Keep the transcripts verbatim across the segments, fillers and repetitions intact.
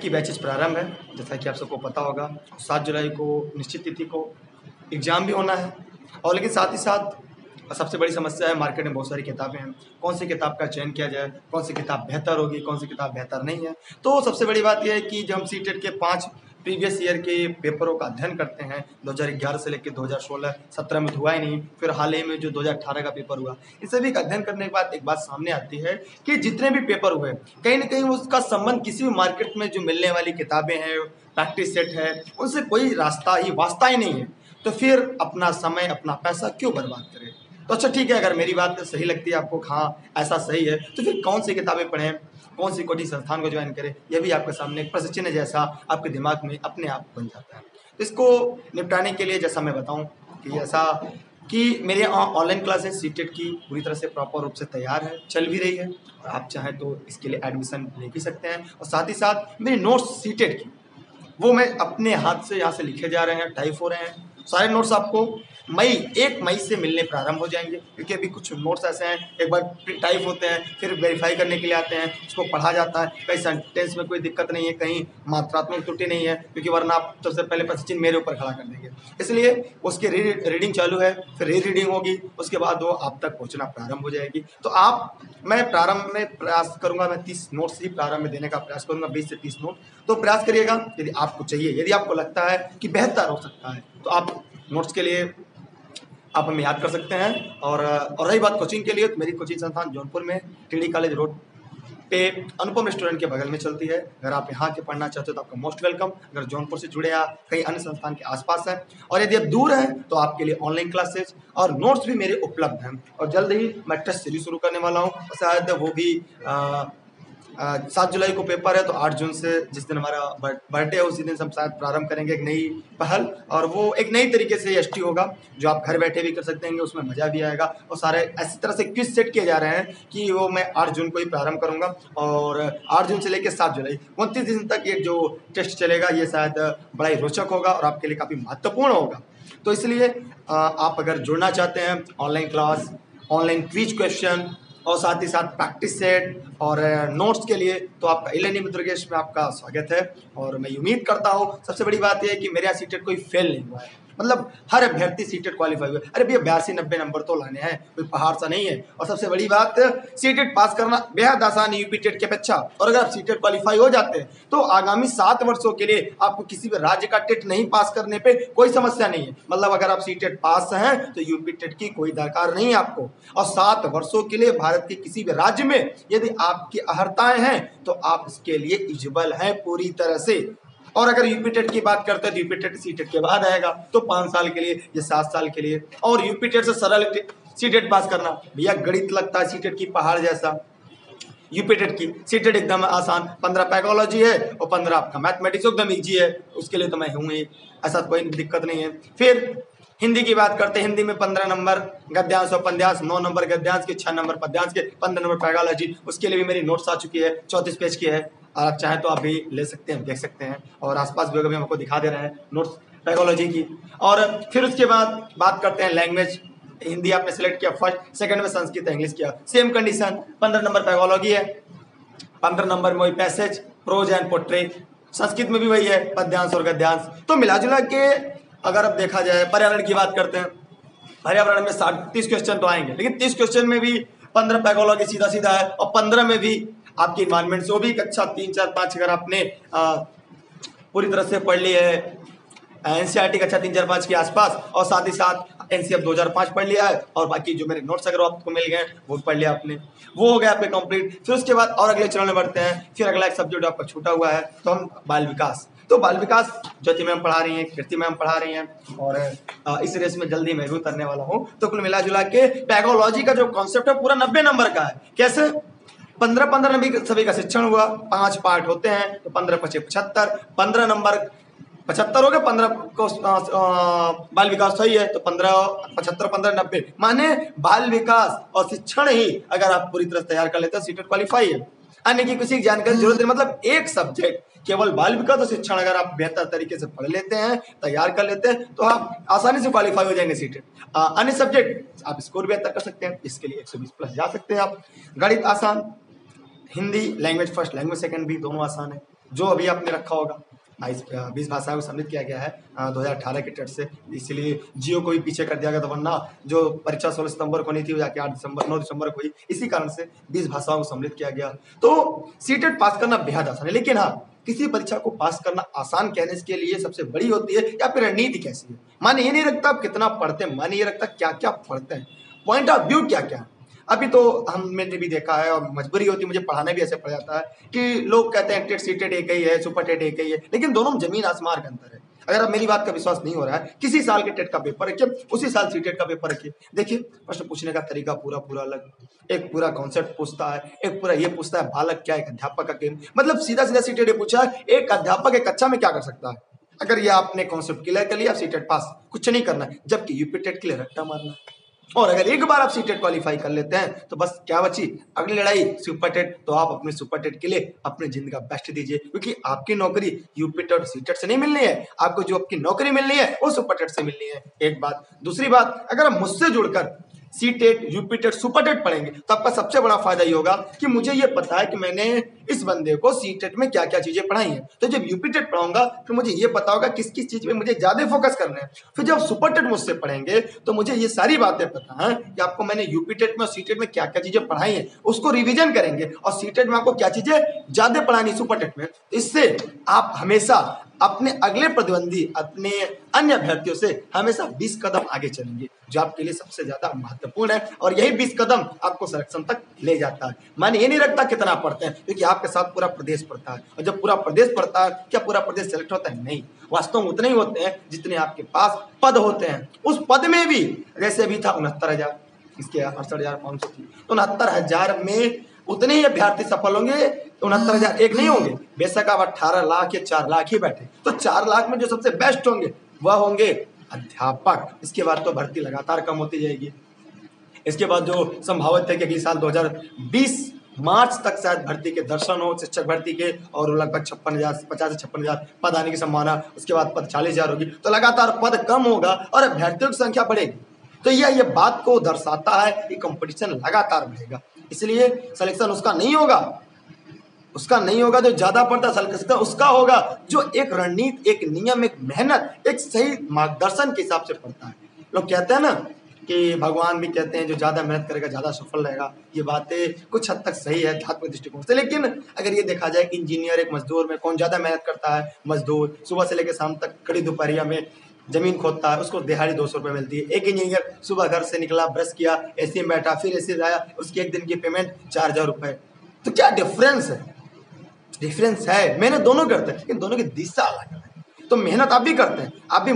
की बैचेज प्रारंभ है। जैसा कि आप सबको पता होगा सात जुलाई को निश्चित तिथि को एग्ज़ाम भी होना है, और लेकिन साथ ही साथ सबसे बड़ी समस्या है मार्केट में बहुत सारी किताबें हैं, कौन सी किताब का चयन किया जाए, कौन सी किताब बेहतर होगी, कौन सी किताब बेहतर नहीं है। तो सबसे बड़ी बात यह है कि जब हम सीटेट के पाँच प्रीवियस ईयर के पेपरों का अध्ययन करते हैं, दो हज़ार ग्यारह से लेकर दो हज़ार सोलह सत्रह में हुआ ही नहीं, फिर हाल ही में जो दो हज़ार अठारह का पेपर हुआ, इस सभी का अध्ययन करने के बाद एक बात सामने आती है कि जितने भी पेपर हुए कहीं ना कहीं उसका संबंध किसी भी मार्केट में जो मिलने वाली किताबें हैं, प्रैक्टिस सेट है, उनसे कोई रास्ता ही वास्ता ही नहीं है। तो फिर अपना समय अपना पैसा क्यों बर्बाद करें। तो अच्छा ठीक है, अगर मेरी बात सही लगती है आपको, हाँ ऐसा सही है, तो फिर कौन सी किताबें पढ़ें, कौन सी कोचिंग संस्थान को ज्वाइन करें, यह भी आपके सामने एक प्रश्न चिन्ह जैसा आपके दिमाग में अपने आप बन जाता है। तो इसको निपटाने के लिए जैसा मैं बताऊं कि जैसा कि मेरे यहाँ ऑनलाइन क्लासेस सीटेट की पूरी तरह से प्रॉपर रूप से तैयार है, चल भी रही है, और आप चाहें तो इसके लिए एडमिशन ले भी सकते हैं। और साथ ही साथ मेरे नोट्स सीटेट की वो मैं अपने हाथ से यहाँ से लिखे जा रहे हैं, टाइप हो रहे हैं। सारे नोट्स आपको मई एक मई से मिलने प्रारंभ हो जाएंगे, क्योंकि अभी कुछ नोट्स ऐसे हैं एक बार टाइप होते हैं, फिर वेरीफाई करने के लिए आते हैं, उसको पढ़ा जाता है, कहीं सेंटेंस में कोई दिक्कत नहीं है, कहीं मात्रात्मक त्रुटि नहीं है, क्योंकि वरना आप सबसे पहले प्रश्न चिन्ह मेरे ऊपर खड़ा कर देंगे। इसलिए उसकी री रीडिंग चालू है, फिर री रीडिंग होगी, उसके बाद वो आप तक पहुँचना प्रारंभ हो जाएगी। तो आप मैं प्रारंभ में प्रयास करूँगा, मैं तीस नोट्स ही प्रारंभ में देने का प्रयास करूँगा, बीस से तीस नोट। तो प्रयास करिएगा यदि आपको चाहिए, यदि आपको लगता है कि बेहतर हो सकता है तो आप नोट्स के लिए आप हमें याद कर सकते हैं। और और रही बात कोचिंग के लिए, तो मेरी कोचिंग संस्थान जौनपुर में टीडी कॉलेज रोड पे अनुपम रेस्टोरेंट के बगल में चलती है। अगर आप यहाँ के पढ़ना चाहते हो तो आपका मोस्ट वेलकम। अगर जौनपुर से जुड़े या कई अन्य संस्थान के आसपास हैं, और यदि आप दूर हैं तो आपके लिए ऑनलाइन क्लासेस और नोट्स भी मेरे उपलब्ध हैं। और जल्द ही मैं टेस्ट सीरीज शुरू करने वाला हूँ, शायद वो भी आ, सात जुलाई को पेपर है, तो आठ जून से जिस दिन हमारा बर्थडे है उसी दिन हम शायद प्रारंभ करेंगे एक नई पहल, और वो एक नई तरीके से एस टी होगा जो आप घर बैठे भी कर सकते हैं, उसमें मज़ा भी आएगा। और सारे ऐसी तरह से क्विज सेट किए जा रहे हैं कि वो मैं आठ जून को ही प्रारंभ करूंगा, और आठ जून से लेकर सात जुलाई उनतीस दिन तक ये जो टेस्ट चलेगा ये शायद बड़ा ही रोचक होगा और आपके लिए काफ़ी महत्वपूर्ण होगा। तो इसलिए आप अगर जुड़ना चाहते हैं, online class, online quiz question और साथ ही साथ प्रैक्टिस सेट और नोट्स के लिए, तो आपका ई-लर्निंग विद दुर्गेश में आपका स्वागत है। और मैं उम्मीद करता हूँ, सबसे बड़ी बात यह है कि मेरे यहाँ सीटेट कोई फेल नहीं हुआ है, मतलब हर अभ्यर्थी सीटेट क्वालिफाई हुआ है। अरे भैया बयासी नब्बे नंबर तो लाने हैं, कोई पहाड़ सा नहीं है। और सबसे बड़ी बात, सीटेट पास करना बेहद आसान है यूपीटेट की अपेक्षा। और अगर आप सीटेट क्वालिफाई हो जाते हैं तो आगामी सात वर्षों के लिए आपको किसी भी राज्य का टेट नहीं पास करने पर कोई समस्या नहीं है। मतलब अगर आप सीटेट पास हैं तो यूपीटेट की कोई दरकार नहीं है आपको, और सात वर्षों के लिए भारत के किसी भी राज्य में यदि आपकी अर्हताएं हैं तो आप इसके लिए इलिजिबल हैं पूरी तरह से। और अगर यूपीटेट की बात करते हैं तो यूपीटेट सीटेट के बाद आएगा, तो पाँच साल के लिए या सात साल के लिए। और यूपीटेट से सरल सीटेट पास करना भैया गणित लगता है सीटेट की पहाड़ जैसा, यूपीटेट की सीटेट एकदम आसान, पंद्रह पैकोलॉजी है और पंद्रह आपका मैथमेटिक्स एकदम ईजी है, उसके लिए तो मैं हूँ ही, ऐसा कोई दिक्कत नहीं है। फिर हिंदी की बात करते हैं, हिंदी में पंद्रह नंबर गद्यांश और पद्यांश, नौ नंबर गद्यांश के, छः नंबर पद्यांश के, पंद्रह नंबर पैकोलॉजी, उसके लिए भी मेरी नोट्स आ चुकी है, चौंतीस पेज की है, और आप चाहें तो आप भी ले सकते हैं, देख सकते हैं। और आसपास भी हम आपको दिखा दे रहे हैं नोट्स पैकोलॉजी की। और फिर उसके बाद बात करते हैं लैंग्वेज, हिंदी आपने सेलेक्ट किया फर्स्ट, सेकंड में संस्कृत इंग्लिश किया, सेम कंडीशन, पंद्रह नंबर पैकोलॉजी है, पंद्रह नंबर में वही passage prose and poetry, Sanskrit में भी वही है पद्यांश और गद्यांश। तो मिलाजुला के अगर अब देखा जाए, पर्यावरण की बात करते हैं, पर्यावरण में साठ तीस क्वेश्चन तो आएंगे, लेकिन तीस क्वेश्चन में भी पंद्रह पैकोलॉजी सीधा सीधा है, और पंद्रह में भी आपके इन्वायरमेंट से वो भी एक अच्छा तीन चार पाँच, अगर आपने आ, पूरी तरह से पढ़ ली है एन सी आर टी का अच्छा तीन चार पाँच के आसपास, और साथ ही साथ एन सी एफ दो हज़ार पाँच पढ़ लिया है, और बाकी जो मेरे नोट्स अगर आपको मिल गए वो पढ़ लिया आपने, वो हो गया आपके कंप्लीट। फिर उसके बाद और अगले चरण में बढ़ते हैं, फिर अगला एक सब्जेक्ट आपका छूटा हुआ है, तो हम बाल विकास, तो बाल विकास ज्योति मैम पढ़ा रही हैं, कृति मैम पढ़ा रही हैं, और इस रेस में जल्दी मैं भी उतरने वाला हूँ। तो कुल मिला जुला के पैकोलॉजी का जो कॉन्सेप्ट है पूरा नब्बे नंबर का है। कैसे? पंद्रह पंद्रह नंबर सभी का शिक्षण हुआ, पांच पार्ट होते हैं, तो पंद्रह पचे पचहत्तर, पंद्रह नंबर पचहत्तर हो गए, पंद्रह को आ, आ, बाल विकास सही है, तो पंद्रह पचहत्तर पंद्रह नब्बे, माने बाल विकास और शिक्षण ही अगर आप पूरी तरह तैयार कर लेते हैं सीटेट क्वालिफाई है, अन्य की किसी जानकारी जरूरत नहीं। मतलब एक सब्जेक्ट केवल बाल विकास और शिक्षण अगर आप बेहतर तरीके से पढ़ लेते हैं, तैयार कर लेते हैं, तो आप आसानी से क्वालिफाई हो जाएंगे सीटेट। अन्य सब्जेक्ट आप स्कोर बेहतर कर सकते हैं, इसके लिए एक सौ बीस प्लस जा सकते हैं आप। गणित आसान, Hindi language first, language second भी दोनों आसान है, जो अभी आपने रखा होगा। बाईस बीस भाषाओं को सम्मिलित किया गया है दो हज़ार अठारह के टेट से, इसलिए जियो को भी पीछे कर दिया गया था, वरना जो परीक्षा सोलह सितंबर को नहीं थी वो जाके आठ दिसंबर नौ दिसंबर को हुई, इसी कारण से बीस भाषाओं को सम्मिलित किया गया। तो सीटेट पास करना बेहद आसान है, लेकिन हाँ किसी परीक्षा को पास करना आसान कहने के लिए सबसे बड़ी होती है या फिर रणनीति कैसी है। मान ये नहीं रखता आप कितना पढ़ते हैं, मान ये रखता क्या क्या पढ़ते हैं, पॉइंट ऑफ व्यू क्या क्या। अभी तो हम मैंने भी देखा है और मजबूरी होती है, मुझे पढ़ाने भी ऐसे पड़ जाता है कि लोग कहते हैं टेट सीटेट एक ही है, सुपर टेट एक ही है, लेकिन दोनों में जमीन आसमान का अंतर है। अगर आप मेरी बात का विश्वास नहीं हो रहा है, किसी साल के टेट का पेपर रखिए, उसी साल सीटेट का पेपर रखिए, देखिए प्रश्न पूछने का तरीका पूरा पूरा अलग, एक पूरा कॉन्सेप्ट पूछता है, एक पूरा ये पूछता है बालक क्या एक अध्यापक का गेम, मतलब सीधा सीधा सीटेट ये पूछा है एक अध्यापक एक कक्षा में क्या कर सकता है। अगर ये आपने कॉन्सेप्ट क्लियर कर लिया, आप सीटेट पास कुछ नहीं करना है, जबकि यूपीटेट के लिए रट्टा मारना है। और अगर एक बार आप सीटेट क्वालिफाई कर लेते हैं तो बस क्या बची अगली लड़ाई सुपर टेट। तो आप अपने सुपर टेट के लिए अपने जिंदगी का बेस्ट दीजिए, क्योंकि आपकी नौकरी यूपीटेट और सीटेट से नहीं मिलनी है, आपको जो आपकी नौकरी मिलनी है वो सुपर टेट से मिलनी है। एक बात। दूसरी बात, अगर आप मुझसे जुड़कर सीटेट यूपीटेट सुपरटेट पढ़ेंगे तो आपका सबसे बड़ा फायदा ये होगा कि मुझे ये पता है कि मैंने इस बंदे को सीटेट में क्या क्या चीजें पढ़ाई हैं, तो जब यूपीटेट पढ़ाऊंगा तो मुझे ये पता होगा किस किस चीज में मुझे ज्यादा फोकस करना है। फिर जब सुपरटेट मुझसे पढ़ेंगे तो मुझे ये सारी बातें पता है कि आपको मैंने यूपीटेट में और सीटेट में क्या क्या चीजें पढ़ाई है, उसको रिविजन करेंगे, और सीटेट में आपको क्या चीजें ज्यादा पढ़ानी सुपरटेट में। इससे आप हमेशा अपने अगले प्रतिद्वंदी अपने अन्य अभ्यर्थियों से हमेशा बीस कदम आगे चलेंगे, जो आपके लिए सबसे ज्यादा महत्वपूर्ण है, और यही बीस कदम आपको सिलेक्शन तक ले जाता है। माने ये नहीं रखता कितना पढ़ते हैं, क्योंकि आपके साथ पूरा प्रदेश पढ़ता है, और जब पूरा प्रदेश पढ़ता है क्या पूरा प्रदेश सेलेक्ट होता है? नहीं, वास्तव में उतने ही होते हैं जितने आपके पास पद होते हैं। उस पद में भी जैसे अभी था उनहत्तर हजार इसके अड़सठ हजार पाँच सौ थी, उनहत्तर हजार में उतने ही अभ्यर्थी सफल होंगे, उनहत्तर हजार एक नहीं होंगे। बेशक आप अठारह लाख या चार लाख ही बैठे, तो चार लाख में जो सबसे बेस्ट होंगे वह होंगे अध्यापक। इसके बाद तो भर्ती लगातार कम होती जाएगी। इसके बाद जो संभावित है कि अगले साल दो हज़ार बीस मार्च तक शायद भर्ती के दर्शन हो शिक्षक भर्ती के, और लगभग छप्पन हजार पचास से छप्पन हजार पद आने की संभावना, उसके बाद पद चालीस हजार होगी। तो लगातार पद कम होगा और अभ्यर्थियों की संख्या बढ़ेगी, तो यह ये बात को दर्शाता है कि कंपटीशन लगातार बढ़ेगा, इसलिए सिलेक्शन उसका नहीं होगा उसका नहीं होगा जो ज्यादा पड़ता, सिलेक्शन उसका होगा जो एक रणनीति एक नियम एक मेहनत एक सही मार्गदर्शन के हिसाब से पड़ता है। लोग कहते हैं ना कि भगवान भी कहते हैं जो ज़्यादा मेहनत करेगा ज़्यादा सफल रहेगा, ये बातें कुछ हद तक सही है धार्मिक दृष्टिकोण से, लेकिन अगर ये देखा जाए कि इंजीनियर एक मजदूर में कौन ज़्यादा मेहनत करता है, मजदूर सुबह से लेकर शाम तक कड़ी दोपहरिया में जमीन खोदता है, उसको दिहाड़ी दो सौ रुपये मिलती है। एक इंजीनियर सुबह घर से निकला, ब्रश किया, एसी में बैठा, फिर एसी में आया, उसकी एक दिन की पेमेंट चार हज़ार रुपये। तो क्या डिफरेंस है? डिफरेंस है, मेहनत दोनों करते हैं, लेकिन दोनों की दिशा अलग है। तो मेहनत आप भी करते हैं, आप भी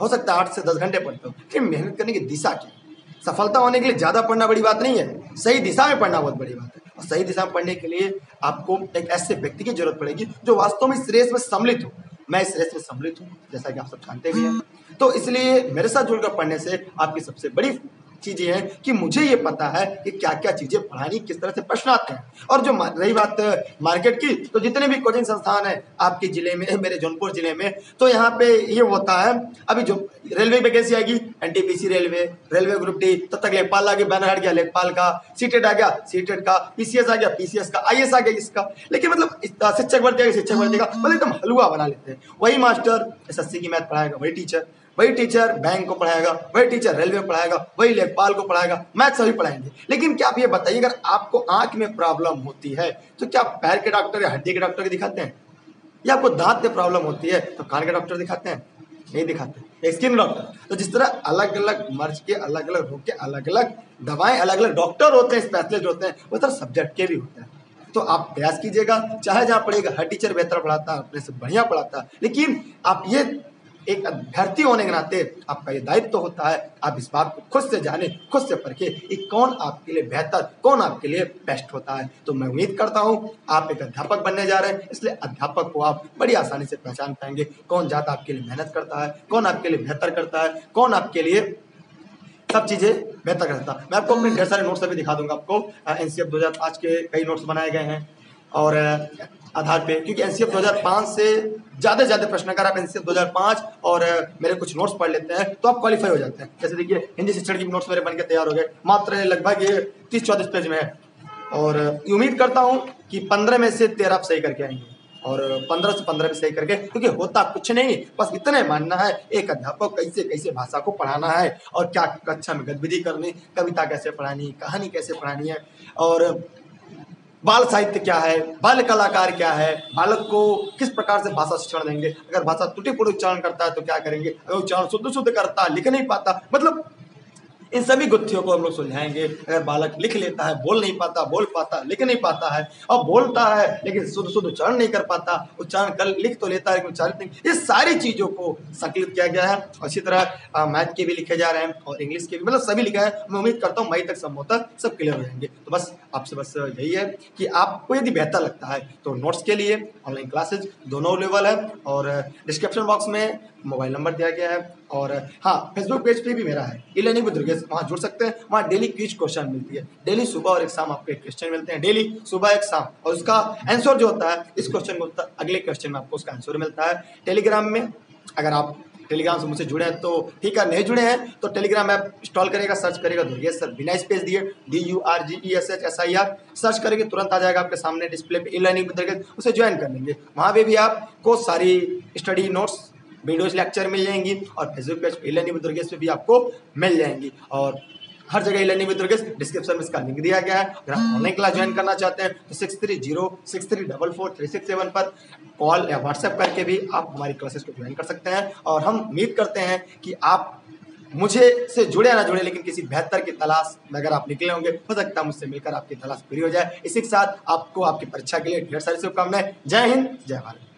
हो सकता है आठ से दस घंटे पढ़ते हो, लेकिन मेहनत करने की दिशा क्या है? सफलता होने के लिए ज़्यादा पढ़ना बड़ी बात नहीं है, सही दिशा में पढ़ना बहुत बड़ी बात है, और सही दिशा में पढ़ने के लिए आपको एक ऐसे व्यक्ति की जरूरत पड़ेगी जो वास्तव में इस रेस में सम्मिलित हो। मैं इस रेस में सम्मिलित हूँ, जैसा कि आप सब जानते भी हैं। तो इसलिए मेरे साथ जुड़कर पढ़ने से आपकी सबसे बड़ी चीजें हैं कि मुझे ये पता है कि क्या क्या चीजें पढ़ानी, किस तरह से प्रश्न आते हैं। और जो रही बात मार्केट की, तो जितने भी कोचिंग संस्थान हैं आपके जिले में, मेरे जौनपुर जिले में, तो यहाँ पे ये होता है अभी जो रेलवे वैकेंसी आएगी, NTPC railway railway group D, तब तक लेखपाल आ गया, बैनर हट गया लेखपाल का, सीटेट आ गया सीटेट का, पीसीएस आ गया पीसीएस का, आईएएस आ गया इसका, लेकिन मतलब शिक्षक भर्ती आ गया शिक्षक भर्ती का, मतलब एकदम हलवा बना लेते हैं। वही मास्टर एस एस सी की मैथ पढ़ाएगा, वही टीचर वही टीचर बैंक को पढ़ाएगा, वही टीचर रेलवे को पढ़ाएगा, वही लेखपाल को पढ़ाएगा, मैथ सभी पढ़ाएंगे। लेकिन क्या आप ये बताइए, अगर आपको आंख में प्रॉब्लम होती है तो क्या आप पैर के डॉक्टर या हड्डी के डॉक्टर के दिखाते हैं, या आपको दांत में प्रॉब्लम होती है तो कान के डॉक्टर दिखाते हैं? नहीं दिखाते, स्किन डॉक्टर। तो जिस तरह अलग अलग मर्ज के अलग अलग रोग के अलग अलग दवाएं अलग अलग डॉक्टर होते हैं, स्पेशलिस्ट होते हैं, वो तरह सब्जेक्ट के भी होते हैं। तो आप प्रयास कीजिएगा, चाहे जहाँ पढ़िएगा, हर टीचर बेहतर पढ़ाता है, अपने से बढ़िया पढ़ाता है, लेकिन आप ये एक अभ्यर्थी होने के नाते आपका ये दायित्व तो होता है, आप इस बात को खुद से जाने, खुद से परखें कि कौन आपके लिए बेहतर, कौन आपके लिए बेस्ट होता है। तो मैं उम्मीद करता हूँ आप एक अध्यापक बनने जा रहे हैं, इसलिए अध्यापक को आप बड़ी आसानी से पहचान पाएंगे, कौन ज़्यादा आपके लिए मेहनत करता है, कौन आपके लिए बेहतर करता है, कौन आपके लिए सब चीज़ें बेहतर करता है। मैं आपको अपने ढेर सारे नोट्स अभी दिखा दूंगा। आपको एन सी एफ दो हज़ार पाँच के कई नोट्स बनाए गए हैं, और आधार पे, क्योंकि एनसीएफ दो हज़ार पाँच से ज़्यादा से ज़्यादा प्रश्न अगर आप एनसीएफ दो हज़ार पाँच और मेरे कुछ नोट्स पढ़ लेते हैं तो आप क्वालिफाई हो जाते हैं। जैसे देखिए हिंदी शिक्षण की नोट्स मेरे बनकर तैयार हो गए, मात्र लगभग ये तीस चौंतीस पेज में है, और उम्मीद करता हूँ कि पंद्रह में से तेरह आप सही करके आएंगे, और पंद्रह से पंद्रह विषय करके, क्योंकि होता कुछ नहीं, बस इतने मानना है एक अध्यापक कैसे कैसे भाषा को पढ़ाना है और क्या कक्षा में गतिविधि करनी, कविता कैसे पढ़ानी, कहानी कैसे पढ़ानी है, और बाल साहित्य क्या है, बाल कलाकार क्या है, बालक को किस प्रकार से भाषा शिक्षण देंगे। अगर भाषा त्रुटिपूर्ण उच्चारण करता है तो क्या करेंगे, अगर उच्चारण शुद्ध शुद्ध करता है, लिख नहीं पाता, मतलब इन सभी गुत्थियों को हम लोग सुलझाएंगे। अगर बालक लिख लेता है, बोल नहीं पाता, बोल पाता लिख नहीं पाता है, और बोलता है लेकिन शुद्ध शुद्ध उच्चारण नहीं कर पाता, उच्चारण कर लिख तो लेता है लेकिन उच्चारित नहीं, इस सारी चीज़ों को संकलित किया गया है। और इसी तरह मैथ के भी लिखे जा रहे हैं और इंग्लिश के भी, मतलब सभी लिखा है। मैं उम्मीद करता हूँ मई तक संभवतः सब क्लियर हो जाएंगे। तो बस आपसे बस यही है कि आपको यदि बेहतर लगता है तो नोट्स के लिए ऑनलाइन क्लासेज दोनों अवेलेबल है, और डिस्क्रिप्शन बॉक्स में मोबाइल नंबर दिया गया है। और हाँ, फेसबुक पेज पे भी मेरा है ई लर्निंग विद दुर्गेश, वहाँ जुड़ सकते हैं। वहाँ डेली क्विज क्वेश्चन मिलती है, डेली सुबह और एक शाम आपको एक क्वेश्चन मिलते हैं, डेली सुबह एक शाम, और उसका आंसर जो होता है इस क्वेश्चन में अगले क्वेश्चन में आपको उसका आंसर मिलता है। टेलीग्राम में, अगर आप टेलीग्राम से मुझसे जुड़े हैं तो ठीक है, नहीं जुड़े हैं तो टेलीग्राम ऐप इंस्टॉल करेगा, सर्च करेगा दुर्गेश सर, बिना स्पेस दिए D U R G E S H S I R, search करेंगे तुरंत आ जाएगा आपके सामने डिस्प्ले पे ई लर्निंग विद दुर्गेश, उसे ज्वाइन कर लेंगे। वहाँ पर भी आपको सारी स्टडी नोट्स, वीडियोज, लेक्चर मिल जाएंगी, और Facebook page e learning with Durgesh पे भी आपको मिल जाएंगी, और हर जगह e learning with Durgesh. Description में इसका लिंक दिया गया है। अगर आप ऑनलाइन क्लास ज्वाइन करना चाहते हैं तो six three zero six three double four three six seven पर कॉल या व्हाट्सएप करके भी आप हमारी क्लासेस को ज्वाइन कर सकते हैं। और हम उम्मीद करते हैं कि आप मुझे से जुड़े ना जुड़े, लेकिन किसी बेहतर की तलाश में अगर आप निकले होंगे, हो सकता है मुझसे मिलकर आपकी तलाश पूरी हो जाए। इसी के साथ आपको आपकी परीक्षा के लिए ढेर सारी शुभकामनाएं। जय हिंद, जय भारत।